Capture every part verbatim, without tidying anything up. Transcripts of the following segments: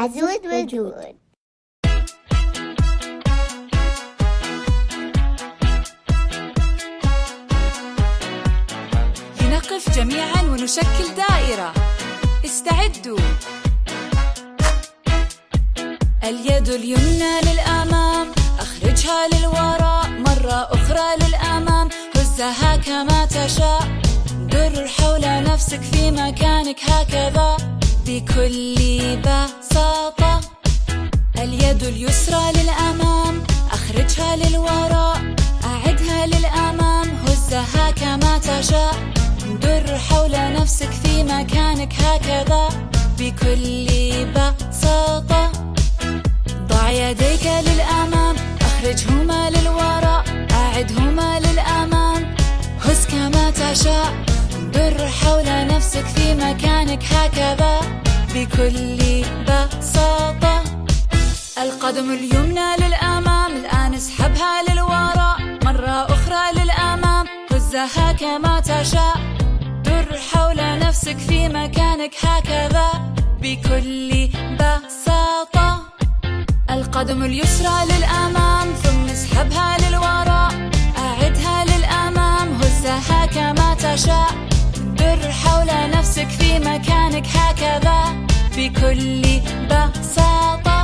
عزود وجود. لنقف جميعا ونشكل دائرة. استعدوا. اليد اليمنى للأمام، أخرجها للوراء، مرة أخرى للأمام، هزها كما تشاء. دور حول نفسك في مكانك هكذا بكل بساطة. اليد اليسرى للأمام، أخرجها للوراء، أعدها للأمام، هزها كما تشاء. دور حول نفسك في مكانك هكذا بكل بساطة. ضع يديك للأمام، أخرجهما للوراء، أعدهما للأمام، هز كما تشاء. دور حول نفسك في مكانك هكذا بكل بساطة. القدم اليمنى للأمام، الآن اسحبها للوراء، مرة أخرى للأمام، هزها كما تشاء. دور حول نفسك في مكانك هكذا بكل بساطة. القدم اليسرى للأمام، ثم اسحبها للوراء، أعدها للأمام، هزها كما تشاء. دور حول نفسك في مكانك هكذا بكل بساطة.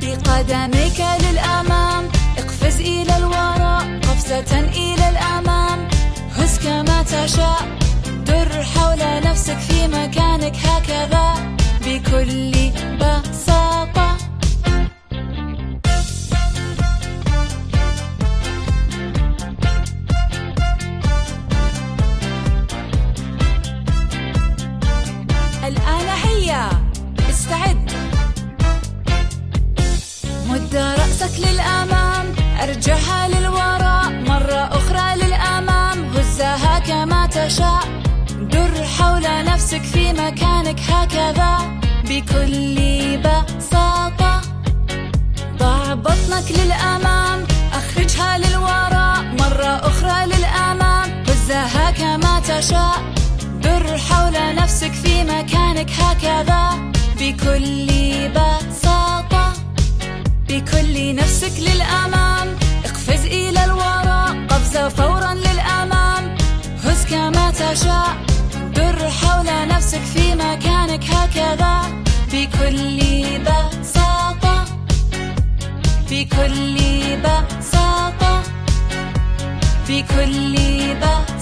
بقدميك للأمام، اقفز إلى الوراء، قفزة إلى الأمام، هز كما تشاء. دور حول نفسك في مكانك هكذا بكل بساطة. الآن هيا، استعد. مد رأسك للأمام، ارجعها للوراء، مرة أخرى للأمام، هزها كما تشاء. دور حول نفسك في مكانك هكذا بكل بساطة. ضع بطنك للأمام، أخرجها للوراء، مرة أخرى للأمام، هزها كما تشاء. دور حول نفسك في مكانك هكذا بكل بساطة. بكل نفسك للأمام، اقفز إلى الوراء، قفزة فورا للأمام، هز كما تشاء. دور حول نفسك في مكانك هكذا بكل بساطة. بكل بساطة. بكل بساطة.